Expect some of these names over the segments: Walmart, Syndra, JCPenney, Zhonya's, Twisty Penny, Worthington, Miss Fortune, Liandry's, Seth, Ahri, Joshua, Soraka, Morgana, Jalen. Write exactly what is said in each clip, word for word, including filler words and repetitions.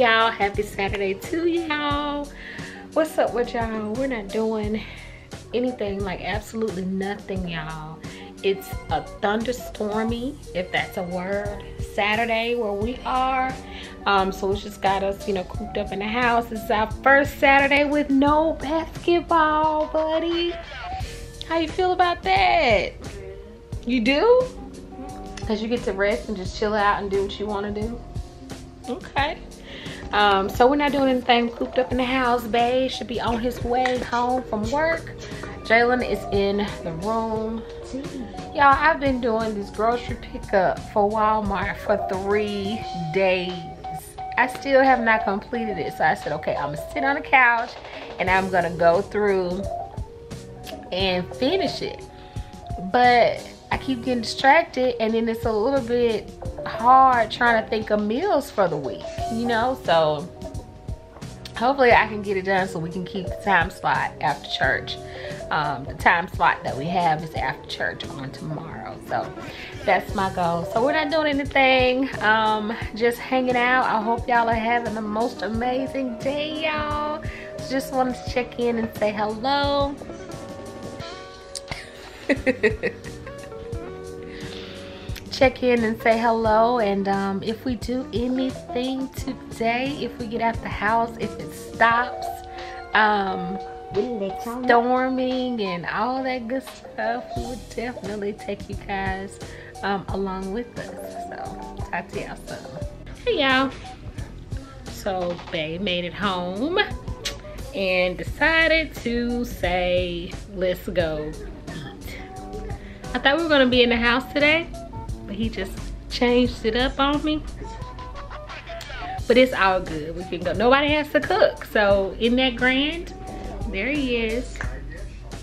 y'all. Happy Saturday to y'all. What's up with y'all? We're not doing anything, like absolutely nothing, y'all. It's a thunderstormy, if that's a word, Saturday where we are. Um, so it's just got us, you know, cooped up in the house. It's our first Saturday with no basketball, buddy. How you feel about that? You do? Because you get to rest and just chill out and do what you want to do. Okay. Um, so we're not doing anything, cooped up in the house. Bae should be on his way home from work. Jalen is in the room. Y'all, I've been doing this grocery pickup for Walmart for three days. I still have not completed it. So I said, okay, I'm gonna sit on the couch and I'm gonna go through and finish it. But I keep getting distracted, and then it's a little bit hard trying to think of meals for the week, you know? So hopefully I can get it done so we can keep the time slot after church. Um, the time slot that we have is after church on tomorrow. So that's my goal. So we're not doing anything, um, just hanging out. I hope y'all are having the most amazing day, y'all. Just wanted to check in and say hello. Check in and say hello, and um, if we do anything today, if we get out the house, if it stops um, storming and all that good stuff, we would definitely take you guys um, along with us. So talk to y'all soon. Hey y'all, so Bae made it home and decided to say let's go eat. I thought we were gonna be in the house today, but he just changed it up on me. But it's all good. We can go. Nobody has to cook. So in that grand, there he is.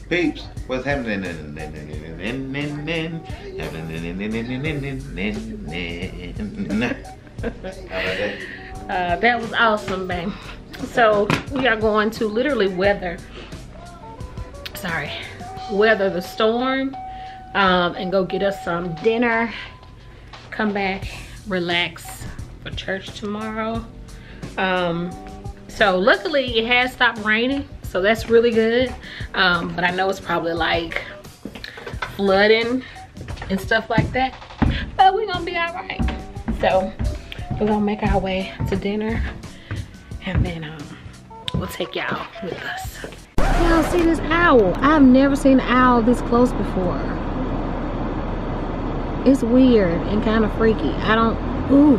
Peeps, what's happening? uh, that was awesome, babe. So we are going to literally weather. Sorry, weather the storm, um, and go get us some dinner. Come back, relax for church tomorrow. Um, so luckily it has stopped raining, so that's really good. Um, but I know it's probably like flooding and stuff like that, but we're gonna be all right. So we're gonna make our way to dinner, and then um, we'll take y'all with us. Y'all see this owl? I've never seen an owl this close before. It's weird and kind of freaky. I don't, ooh.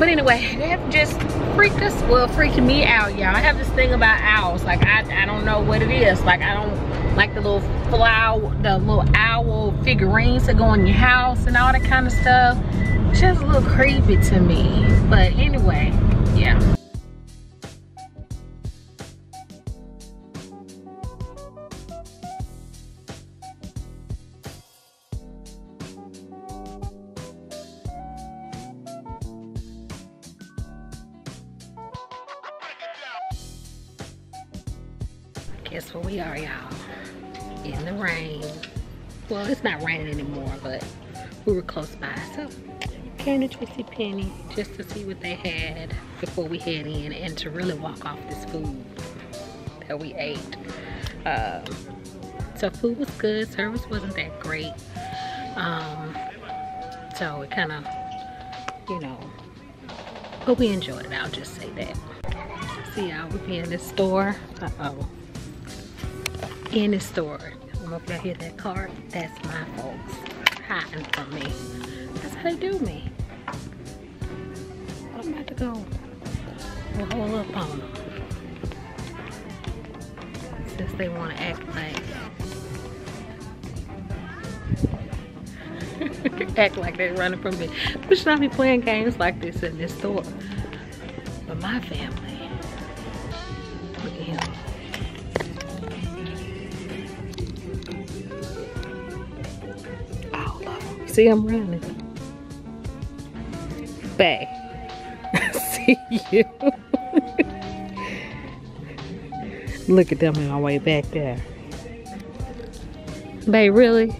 But anyway, they have just freaked us, well, freaking me out, y'all. I have this thing about owls. Like, I, I don't know what it is. Like, I don't like the little flower, the little owl figurines that go in your house and all that kind of stuff. It's just a little creepy to me. But anyway, yeah. Guess where we are, y'all, in the rain. Well, it's not raining anymore, but we were close by. So came to Twisty Penny just to see what they had before we head in, and to really walk off this food that we ate. Uh, so food was good, service wasn't that great. Um, so it kind of, you know, but we enjoyed it, I'll just say that. See y'all, we'll be in this store. Uh-oh. In the store. I don't know if y'all hear that car. That's my folks hiding from me. That's how they do me. I'm about to go we'll hold up on them. Since they want to act like act like they're running from me. We should not be playing games like this in this store. But my family. Look at him. See, I'm running. Bae. See you. Look at them on our way back there. Bae, really?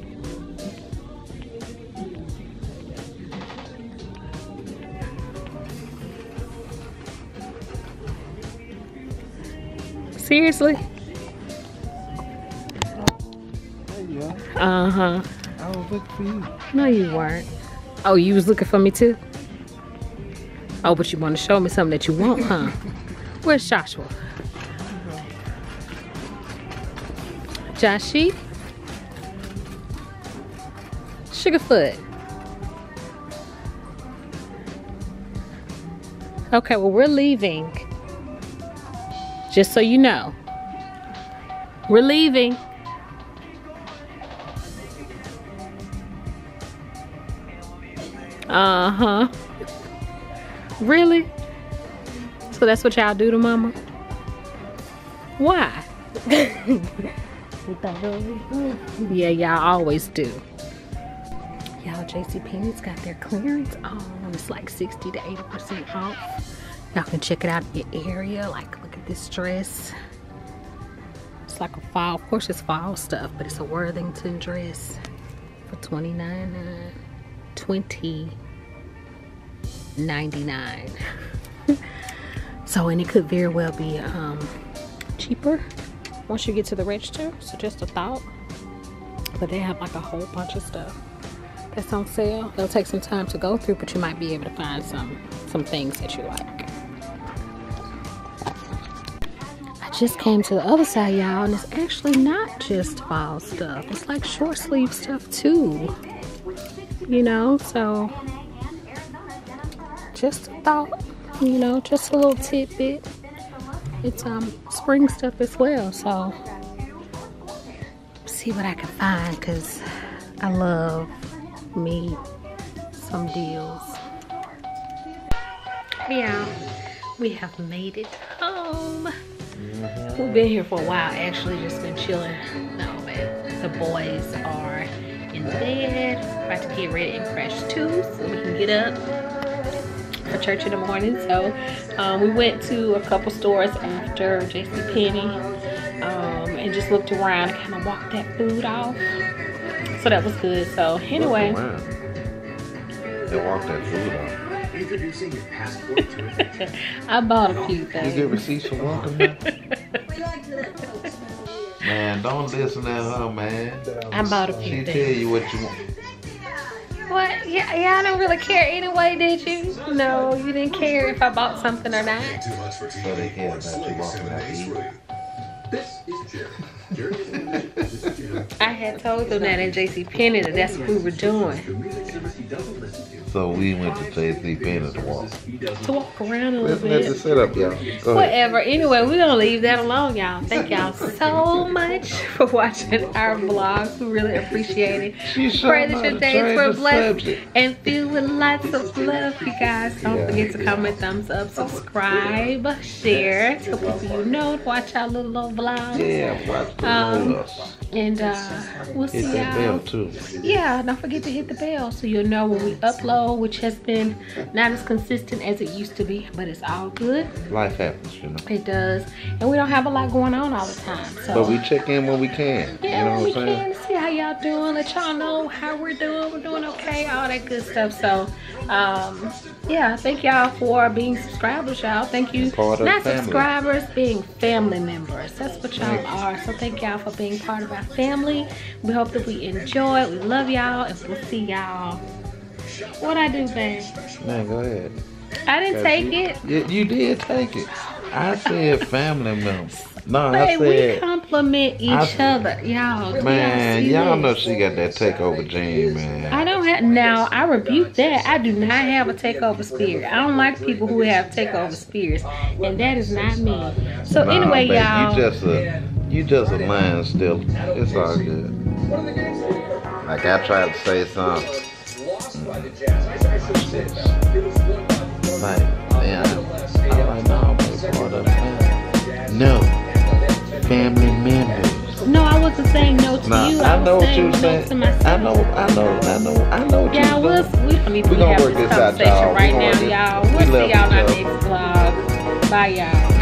Seriously? There you are. Uh-huh. I was looking for you. No, you weren't. Oh, you was looking for me too? Oh, but you want to show me something that you want, huh? Where's Joshua? Joshy? Sugarfoot. Okay, well, we're leaving. Just so you know. We're leaving. Uh-huh. Really? So that's what y'all do to Mama? Why? Yeah, y'all always do. Y'all, JCPenney's got their clearance on. It's like sixty to eighty percent off. Y'all can check it out in your area. Like, look at this dress. It's like a fall, of course it's fall stuff, but it's a Worthington dress for twenty-nine ninety-nine. twenty ninety-nine. So, and it could very well be um, cheaper once you get to the register. So just a thought. But they have like a whole bunch of stuff that's on sale. It'll take some time to go through, but you might be able to find some some things that you like. I just came to the other side, y'all, and it's actually not just fall stuff. It's like short sleeve stuff too. You know, so just a thought, you know, just a little tidbit. It's um spring stuff as well, so see what I can find, because I love me some deals. Hey y'all, we have made it home. Mm-hmm. We've been here for a while, actually, just been chilling. No, man, the boys are in bed, about to get ready and fresh too, so we can get up for church in the morning. So um, we went to a couple stores after JCPenney um, and just looked around and kind of walked that food off. So that was good. So anyway, they walked that food off. Introducing your passport to I bought a few things. You get receipts for walking now? Man, don't listen to her, man. I bought a few things. She tell you what you want. What? Yeah, yeah, I don't really care anyway, did you? No, you didn't care if I bought something or not. So they care about you walking out to eat. This is Jim. I had told them that in JCPenney that that's what we were doing. So we went to JCPenney to walk. To walk around a little bit. Let's set up, y'all. Whatever. Ahead. Anyway, we're going to leave that alone, y'all. Thank y'all so much for watching our vlogs. We really appreciate it. Pray that your days were blessed and filled with lots of love, you guys. Don't yeah, forget to yeah. comment, thumbs up, subscribe, share. Tell people you know, watch our little old vlogs. Yeah, watch Um, and uh, we'll see y'all. Yeah, don't forget to hit the bell so you'll know when we upload, which has been not as consistent as it used to be, but it's all good. Life happens, you know. It does, and we don't have a lot going on all the time. So. But we check in when we can. Yeah, you know when what we I'm saying? Can see how y'all doing. Let y'all know how we're doing. We're doing okay. All that good stuff. So, um, yeah, thank y'all for being subscribers, y'all. Thank you, not family. subscribers, being family members. That's what y'all are. So thank y'all for being part of our family. We hope that we enjoy. We love y'all, and we'll see y'all. What I do, babe? Man, go ahead. I didn't take you, it. You, you did take it. I said family members. No, babe, I said we compliment each I, other, y'all. Man, y'all know she got that takeover gene, man. I don't have. Now I rebuke that. I do not have a takeover spirit. I don't like people who have takeover spirits, and that is not me. So nah, anyway, y'all. You just a. You just a lion still. It's all good. Like I tried to say something. Mm. Like, yeah, I don't know, but all the time. No. Family members. No, I wasn't saying no to nah, you. I, I know what you were saying. No saying. I know, I know, I know, I know what you were saying. Yeah, I we, we, we gonna work this out, y'all. Right we now, y'all. We'll see y'all in our next vlog. Bye, y'all.